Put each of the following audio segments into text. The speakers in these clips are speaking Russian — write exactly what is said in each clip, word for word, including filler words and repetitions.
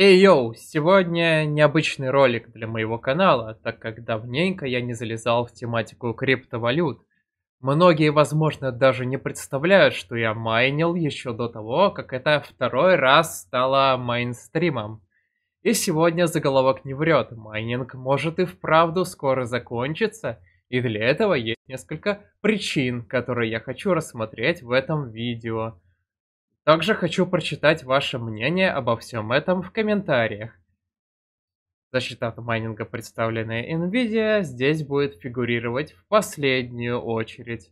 Эй, йоу, сегодня необычный ролик для моего канала, так как давненько я не залезал в тематику криптовалют. Многие, возможно, даже не представляют, что я майнил еще до того, как это второй раз стало мейнстримом. И сегодня заголовок не врет, майнинг может и вправду скоро закончиться, и для этого есть несколько причин, которые я хочу рассмотреть в этом видео. Также хочу прочитать ваше мнение обо всем этом в комментариях. Защита от майнинга, представленная Nvidia, здесь будет фигурировать в последнюю очередь.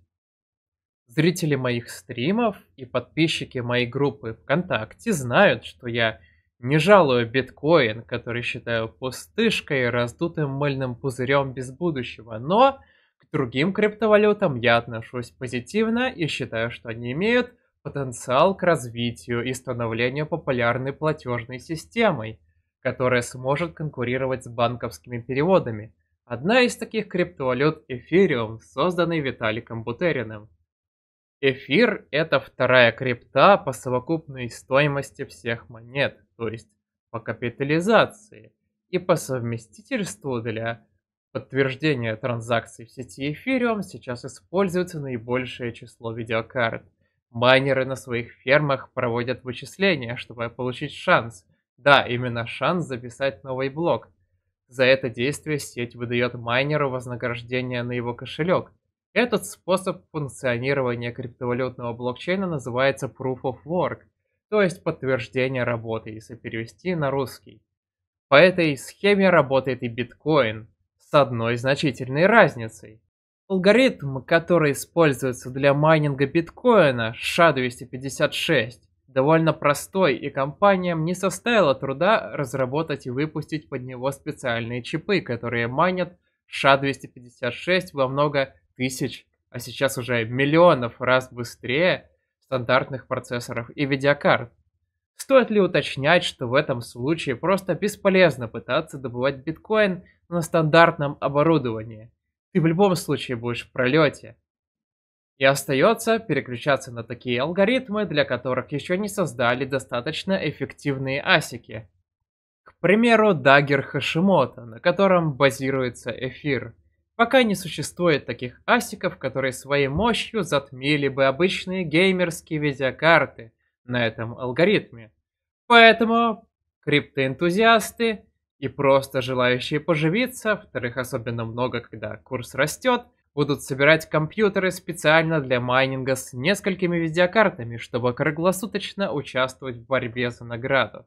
Зрители моих стримов и подписчики моей группы ВКонтакте знают, что я не жалую биткоин, который считаю пустышкой и раздутым мыльным пузырем без будущего, но к другим криптовалютам я отношусь позитивно и считаю, что они имеют потенциал к развитию и становлению популярной платежной системой, которая сможет конкурировать с банковскими переводами. Одна из таких криптовалют – Эфириум, созданный Виталиком Бутериным. Эфир – это вторая крипта по совокупной стоимости всех монет, то есть по капитализации, и по совместительству для подтверждения транзакций в сети Эфириум сейчас используется наибольшее число видеокарт. Майнеры на своих фермах проводят вычисления, чтобы получить шанс. Да, именно шанс записать новый блок. За это действие сеть выдает майнеру вознаграждение на его кошелек. Этот способ функционирования криптовалютного блокчейна называется Proof of Work, то есть подтверждение работы, если перевести на русский. По этой схеме работает и биткоин, с одной значительной разницей. Алгоритм, который используется для майнинга биткоина, эс ша двести пятьдесят шесть, довольно простой, и компаниям не составило труда разработать и выпустить под него специальные чипы, которые майнят эс ша двести пятьдесят шесть во много тысяч, а сейчас уже миллионов раз быстрее стандартных процессоров и видеокарт. Стоит ли уточнять, что в этом случае просто бесполезно пытаться добывать биткоин на стандартном оборудовании? Ты в любом случае будешь в пролете. И остается переключаться на такие алгоритмы, для которых еще не создали достаточно эффективные асики. К примеру, Dagger Hashimoto, на котором базируется эфир. Пока не существует таких асиков, которые своей мощью затмили бы обычные геймерские видеокарты на этом алгоритме. Поэтому криптоэнтузиасты и просто желающие поживиться, вторых особенно много, когда курс растет, будут собирать компьютеры специально для майнинга с несколькими видеокартами, чтобы круглосуточно участвовать в борьбе за награду.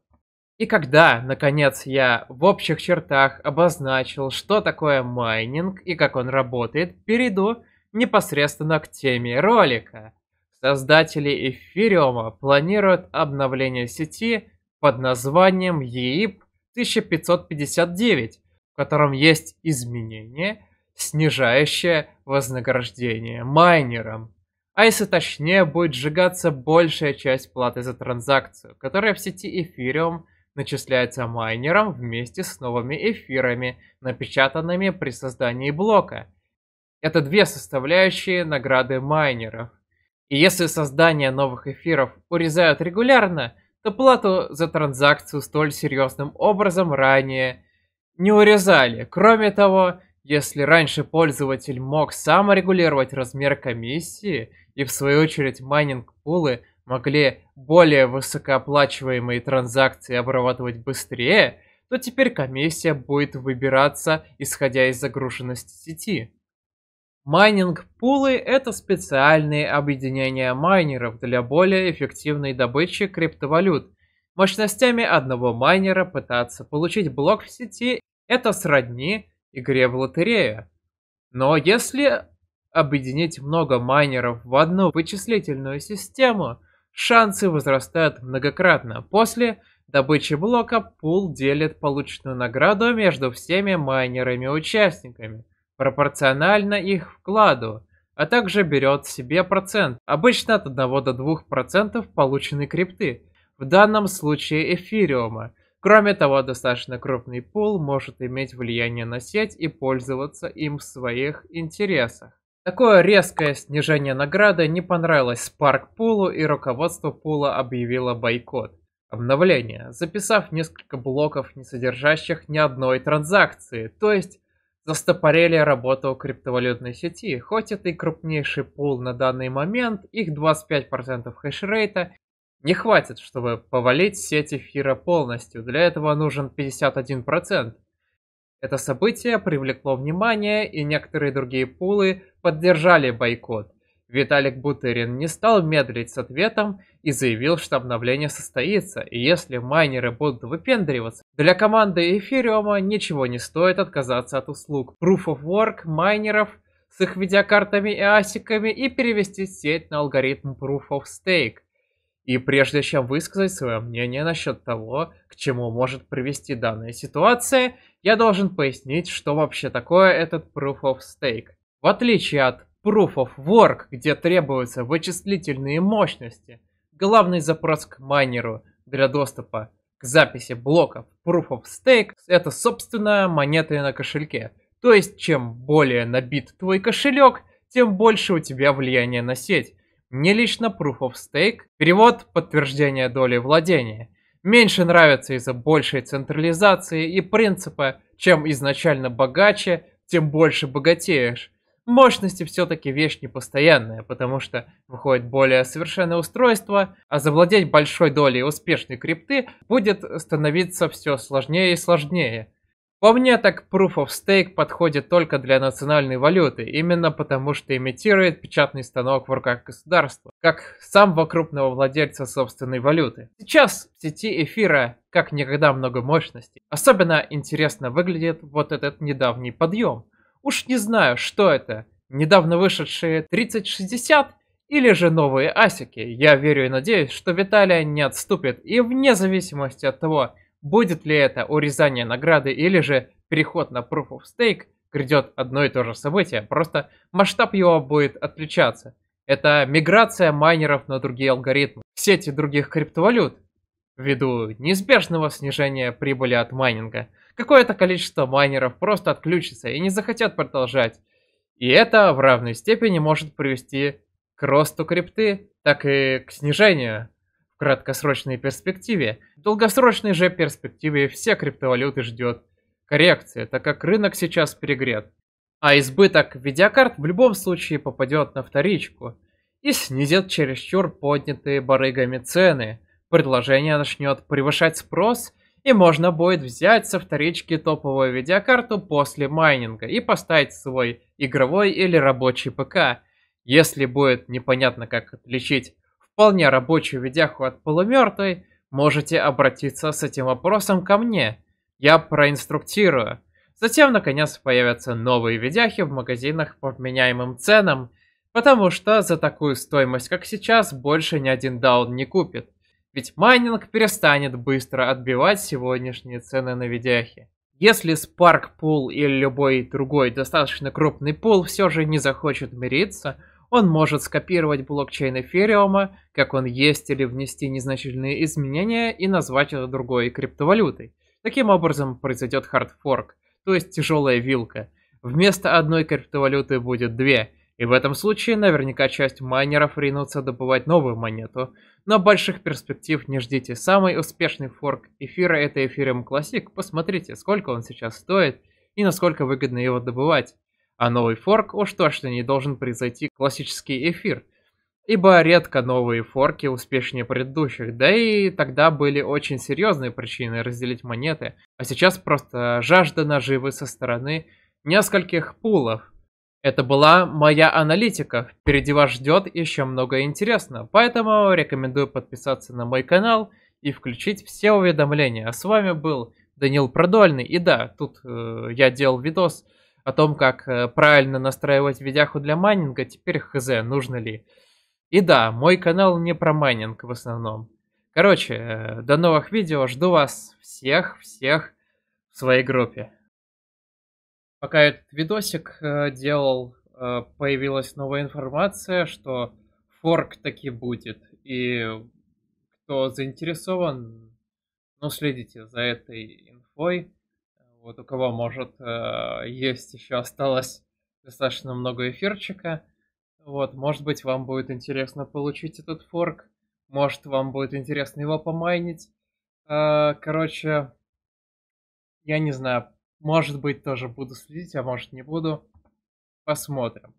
И когда, наконец, я в общих чертах обозначил, что такое майнинг и как он работает, перейду непосредственно к теме ролика. Создатели Эфириума планируют обновление сети под названием и и пи тысяча пятьсот пятьдесят девять, в котором есть изменение, снижающее вознаграждение майнерам. А если точнее, будет сжигаться большая часть платы за транзакцию, которая в сети Эфириум начисляется майнерам вместе с новыми эфирами, напечатанными при создании блока. Это две составляющие награды майнеров. И если создание новых эфиров урезают регулярно, то плату за транзакцию столь серьезным образом ранее не урезали. Кроме того, если раньше пользователь мог саморегулировать размер комиссии, и в свою очередь майнинг-пулы могли более высокооплачиваемые транзакции обрабатывать быстрее, то теперь комиссия будет выбираться, исходя из загруженности сети. Майнинг-пулы – это специальные объединения майнеров для более эффективной добычи криптовалют. Мощностями одного майнера пытаться получить блок в сети – это сродни игре в лотерею. Но если объединить много майнеров в одну вычислительную систему, шансы возрастают многократно. После добычи блока пул делит полученную награду между всеми майнерами-участниками пропорционально их вкладу, а также берет себе процент, обычно от одного до двух процентов полученной крипты, в данном случае эфириума. Кроме того, достаточно крупный пул может иметь влияние на сеть и пользоваться им в своих интересах. Такое резкое снижение награды не понравилось SparkPool, и руководство пула объявило бойкот. обновления, записав несколько блоков, не содержащих ни одной транзакции, то есть застопорили работу криптовалютной сети, хоть это и крупнейший пул на данный момент, их двадцать пять процентов хешрейта не хватит, чтобы повалить сеть эфира полностью, для этого нужен пятьдесят один процент. Это событие привлекло внимание, и некоторые другие пулы поддержали бойкот. Виталик Бутерин не стал медлить с ответом и заявил, что обновление состоится, и если майнеры будут выпендриваться, для команды Эфириума ничего не стоит отказаться от услуг Proof of Work майнеров с их видеокартами и асиками и перевести сеть на алгоритм Proof of Stake. И прежде чем высказать свое мнение насчет того, к чему может привести данная ситуация, я должен пояснить, что вообще такое этот Proof of Stake. В отличие от Proof of Work, где требуются вычислительные мощности, главный запрос к майнеру для доступа к записи блоков Proof of Stake — это, собственно, монеты на кошельке. То есть, чем более набит твой кошелек, тем больше у тебя влияние на сеть. Мне лично Proof of Stake, перевод подтверждения доли владения, меньше нравится из-за большей централизации и принципа, чем изначально богаче, тем больше богатеешь. Мощности все-таки вещь непостоянная, потому что выходит более совершенное устройство, а завладеть большой долей успешной крипты будет становиться все сложнее и сложнее. По мне, так Proof of Stake подходит только для национальной валюты, именно потому что имитирует печатный станок в руках государства, как самого крупного владельца собственной валюты. Сейчас в сети эфира как никогда много мощностей. Особенно интересно выглядит вот этот недавний подъем. Уж не знаю, что это, недавно вышедшие тридцать шестьдесят или же новые асики. Я верю и надеюсь, что Виталий не отступит, и вне зависимости от того, будет ли это урезание награды или же переход на Proof of Stake, грядет одно и то же событие, просто масштаб его будет отличаться. Это миграция майнеров на другие алгоритмы, сети других криптовалют, ввиду неизбежного снижения прибыли от майнинга. Какое-то количество майнеров просто отключится и не захотят продолжать. И это в равной степени может привести к росту крипты, так и к снижению в краткосрочной перспективе. В долгосрочной же перспективе все криптовалюты ждет коррекция, так как рынок сейчас перегрет. А избыток видеокарт в любом случае попадет на вторичку и снизит чересчур поднятые барыгами цены. Предложение начнет превышать спрос, и можно будет взять со вторички топовую видеокарту после майнинга и поставить свой игровой или рабочий ПК. Если будет непонятно, как отличить вполне рабочую видяху от полумертвой, можете обратиться с этим вопросом ко мне. Я проинструктирую. Затем, наконец, появятся новые видяхи в магазинах по вменяемым ценам, потому что за такую стоимость, как сейчас, больше ни один даун не купит. Ведь майнинг перестанет быстро отбивать сегодняшние цены на видяхи. Если SparkPool или любой другой достаточно крупный пул все же не захочет мириться, он может скопировать блокчейн эфириума, как он есть, или внести незначительные изменения и назвать это другой криптовалютой. Таким образом произойдет хардфорк, то есть тяжелая вилка. Вместо одной криптовалюты будет две, и в этом случае наверняка часть майнеров ринутся добывать новую монету. Но больших перспектив не ждите. Самый успешный форк эфира — это Ethereum Classic. Посмотрите, сколько он сейчас стоит и насколько выгодно его добывать. А новый форк уж точно не должен произойти классический эфир, ибо редко новые форки успешнее предыдущих, да и тогда были очень серьезные причины разделить монеты, а сейчас просто жажда наживы со стороны нескольких пулов. Это была моя аналитика, впереди вас ждет еще много интересного, поэтому рекомендую подписаться на мой канал и включить все уведомления. А с вами был Данил Продольный, и да, тут э, я делал видос о том, как правильно настраивать видяху для майнинга, теперь хз, нужно ли. И да, мой канал не про майнинг в основном. Короче, до новых видео, жду вас всех-всех в своей группе. Пока этот видосик делал, появилась новая информация, что форк таки будет. И кто заинтересован, ну следите за этой инфой. Вот у кого, может, есть еще осталось достаточно много эфирчика. Вот, может быть, вам будет интересно получить этот форк. Может, вам будет интересно его помайнить. Короче, я не знаю, может быть, тоже буду следить, а может, не буду. Посмотрим.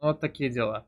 Вот такие дела.